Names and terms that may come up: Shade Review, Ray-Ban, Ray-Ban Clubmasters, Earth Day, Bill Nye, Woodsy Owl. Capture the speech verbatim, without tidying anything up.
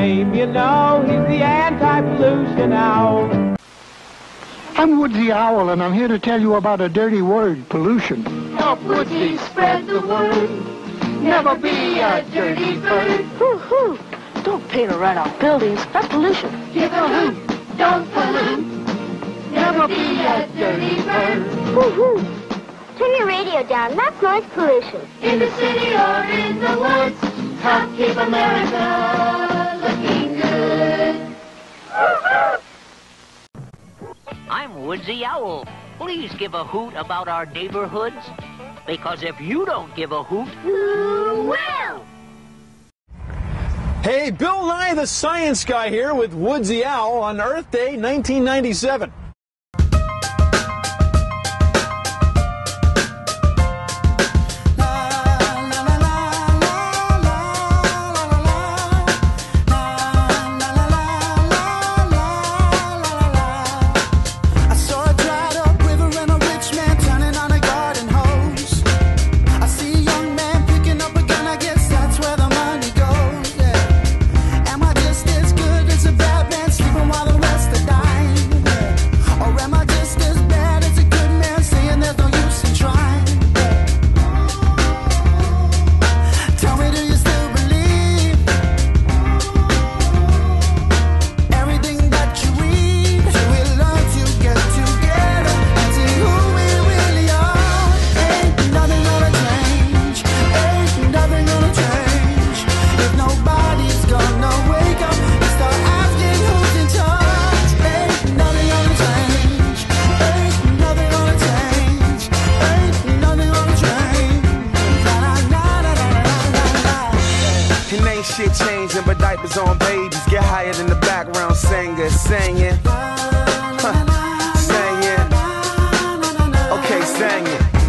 name. You know, he's the anti-pollution owl. I'm Woodsy Owl, and I'm here to tell you about a dirty word, pollution. Help Woodsy spread the word. Never be a dirty bird. Hoo-hoo. Don't paint or write off buildings. That's pollution. Give a hoot. Don't pollute. Never be a dirty bird. Hoo-hoo. Turn your radio down. That's noise pollution. In the city or in the woods, help keep America looking good. I'm Woodsy Owl. Please give a hoot about our neighborhoods, because if you don't give a hoot, who will? Hey, Bill Nye the Science Guy here with Woodsy Owl on Earth Day nineteen ninety-seven. Shit changing, but diapers on babies get higher than the background singer singing, huh. Singing, okay, singing.